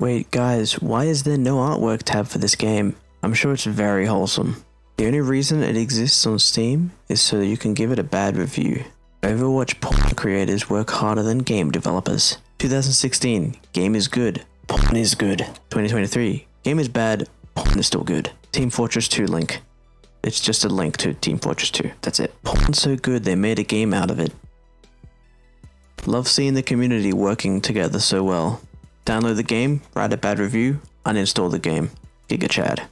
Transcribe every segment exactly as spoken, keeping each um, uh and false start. Wait guys, why is there no artwork tab for this game? I'm sure it's very wholesome. The only reason it exists on Steam is so that you can give it a bad review. Overwatch porn creators work harder than game developers. twenty sixteen, game is good, porn is good. twenty twenty-three, game is bad, porn is still good. Team Fortress two link. It's just a link to Team Fortress two. That's it. Porn's so good they made a game out of it. Love seeing the community working together so well. Download the game, write a bad review, uninstall the game. Giga Chad.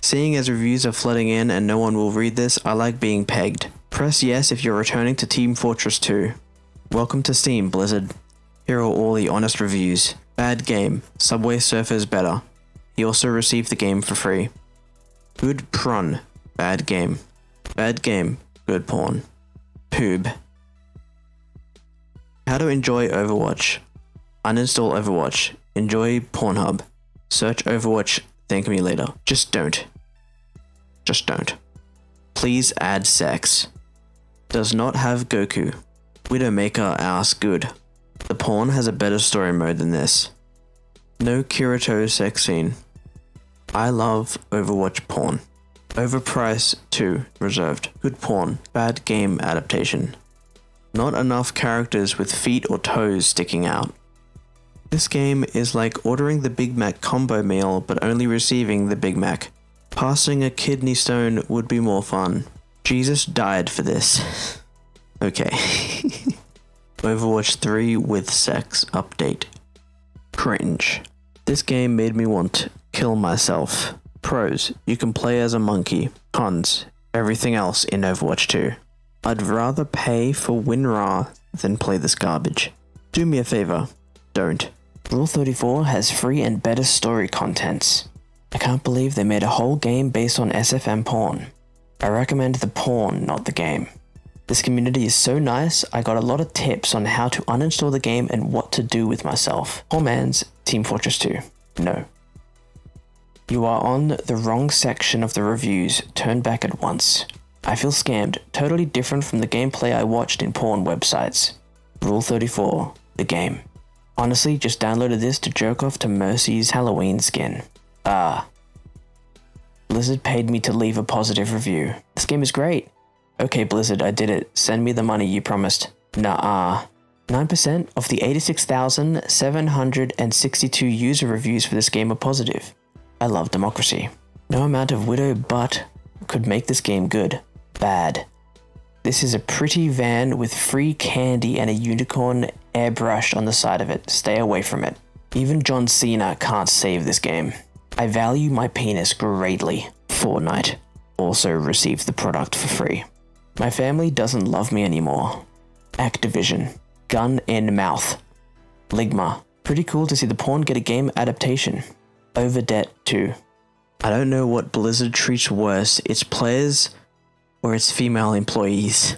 Seeing as reviews are flooding in and no one will read this, I like being pegged. Press yes if you're returning to Team Fortress two. Welcome to Steam, Blizzard. Here are all the honest reviews. Bad game. Subway Surfers better. He also received the game for free. Good prun. Bad game. Bad game. Good porn. Poob. How to enjoy Overwatch. Uninstall Overwatch. Enjoy Pornhub. Search Overwatch. Thank me later. Just don't. Just don't. Please add sex. Does not have Goku. Widowmaker ass good. The porn has a better story mode than this. No Kirito sex scene. I love Overwatch porn. Overpriced two reserved. Good porn. Bad game adaptation. Not enough characters with feet or toes sticking out. This game is like ordering the Big Mac combo meal but only receiving the Big Mac. Passing a kidney stone would be more fun. Jesus died for this. Okay. Overwatch three with sex update. Cringe. This game made me want to kill myself. Pros. You can play as a monkey. Cons. Everything else in Overwatch two. I'd rather pay for WinRAR than play this garbage. Do me a favor. Don't. Rule thirty-four has free and better story contents. I can't believe they made a whole game based on S F M porn. I recommend the porn, not the game. This community is so nice, I got a lot of tips on how to uninstall the game and what to do with myself. Poor man's Team Fortress two. No. You are on the wrong section of the reviews. Turn back at once. I feel scammed. Totally different from the gameplay I watched in porn websites. Rule thirty-four. The game. Honestly, just downloaded this to jerk off to Mercy's Halloween skin. Ah. Blizzard paid me to leave a positive review. This game is great. Okay Blizzard, I did it. Send me the money you promised. Nah-ah. nine percent of the eighty-six thousand seven hundred sixty-two user reviews for this game are positive. I love democracy. No amount of widow butt could make this game good. Bad. This is a pretty van with free candy and a unicorn airbrushed on the side of it. Stay away from it. Even John Cena can't save this game. I value my penis greatly. Fortnite also received the product for free. My family doesn't love me anymore. Activision. Gun in mouth. Ligma. Pretty cool to see the porn get a game adaptation. Overwatch two. I don't know what Blizzard treats worse, its players or its female employees.